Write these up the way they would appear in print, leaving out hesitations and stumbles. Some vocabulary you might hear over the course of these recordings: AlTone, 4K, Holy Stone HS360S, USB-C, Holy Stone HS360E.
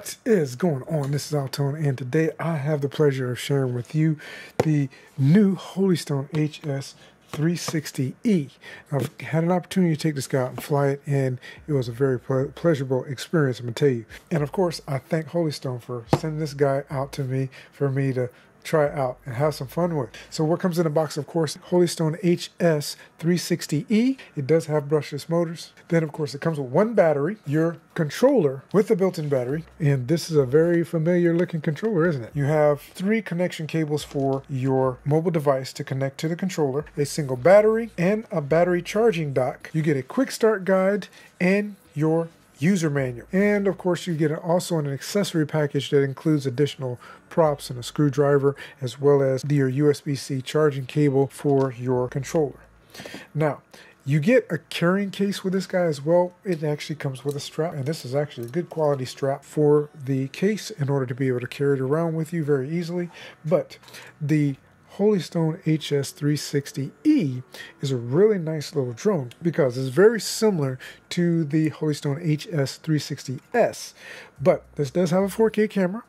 What is going on? This is AlTone, and today I have the pleasure of sharing with you the new Holy Stone HS360E. I've had an opportunity to take this guy out and fly it, and it was a very pleasurable experience, I'm going to tell you. And of course, I thank Holy Stone for sending this guy out to me for me to try it out and have some fun with. So what comes in the box, of course, Holy Stone HS360E. It does have brushless motors. Then, of course, it comes with one battery, your controller with a built-in battery. And this is a very familiar looking controller, isn't it? You have three connection cables for your mobile device to connect to the controller, a single battery, and a battery charging dock. You get a quick start guide and your user manual. And of course, you get also an accessory package that includes additional props and a screwdriver, as well as your USB-C charging cable for your controller. Now, you get a carrying case with this guy as well. It actually comes with a strap, and this is actually a good quality strap for the case in order to be able to carry it around with you very easily. But the Holy Stone HS360E is a really nice little drone because it's very similar to the Holy Stone HS360S, but this does have a 4K camera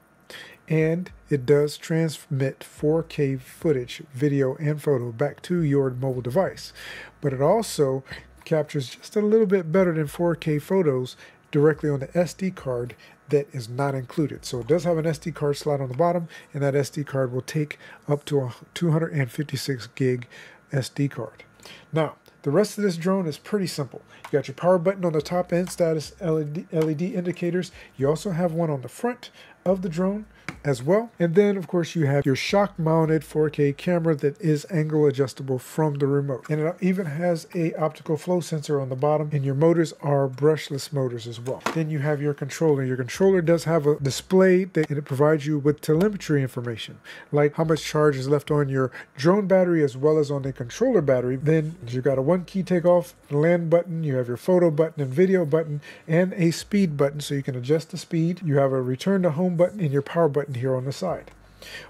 and it does transmit 4K footage, video and photo, back to your mobile device. But it also captures just a little bit better than 4K photos directly on the SD card that is not included. So it does have an SD card slot on the bottom, and that SD card will take up to a 256 gig SD card. Now, the rest of this drone is pretty simple. You got your power button on the top end, status LED indicators. You also have one on the front of the drone as well. And then, of course, you have your shock mounted 4K camera that is angle adjustable from the remote. And it even has a optical flow sensor on the bottom, and your motors are brushless motors as well. Then you have your controller. Your controller does have a display and it provides you with telemetry information, like how much charge is left on your drone battery as well as on the controller battery. Then you got a one key takeoff, land button, you have your photo button and video button, and a speed button so you can adjust the speed. You have a return to home button and your power button here on the side.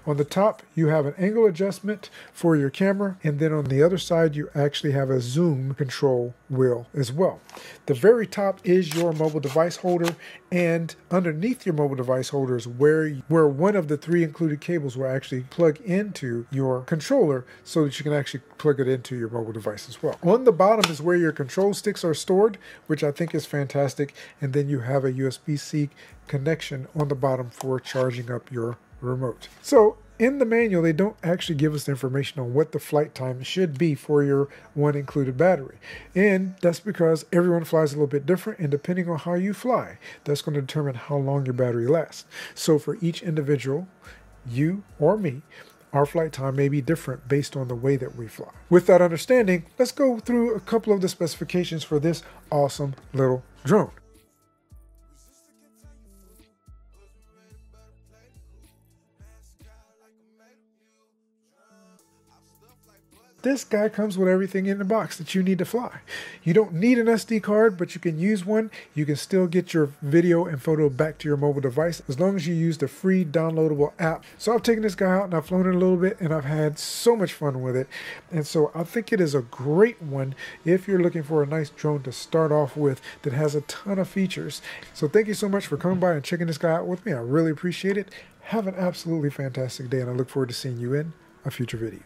On the top, you have an angle adjustment for your camera, and then on the other side, you actually have a zoom control wheel as well. The very top is your mobile device holder, and underneath your mobile device holder is where one of the three included cables will actually plug into your controller so that you can actually plug it into your mobile device as well. On the bottom is where your control sticks are stored, which I think is fantastic, and then you have a USB-C connection on the bottom for charging up your remote. So in the manual, they don't actually give us the information on what the flight time should be for your one included battery. And that's because everyone flies a little bit different, and depending on how you fly, that's going to determine how long your battery lasts. So for each individual, you or me, our flight time may be different based on the way that we fly. With that understanding, let's go through a couple of the specifications for this awesome little drone. This guy comes with everything in the box that you need to fly. You don't need an SD card, but you can use one. You can still get your video and photo back to your mobile device as long as you use the free downloadable app. So I've taken this guy out and I've flown it a little bit, and I've had so much fun with it. And so I think it is a great one if you're looking for a nice drone to start off with that has a ton of features. So thank you so much for coming by and checking this guy out with me. I really appreciate it. Have an absolutely fantastic day, and I look forward to seeing you in a future video.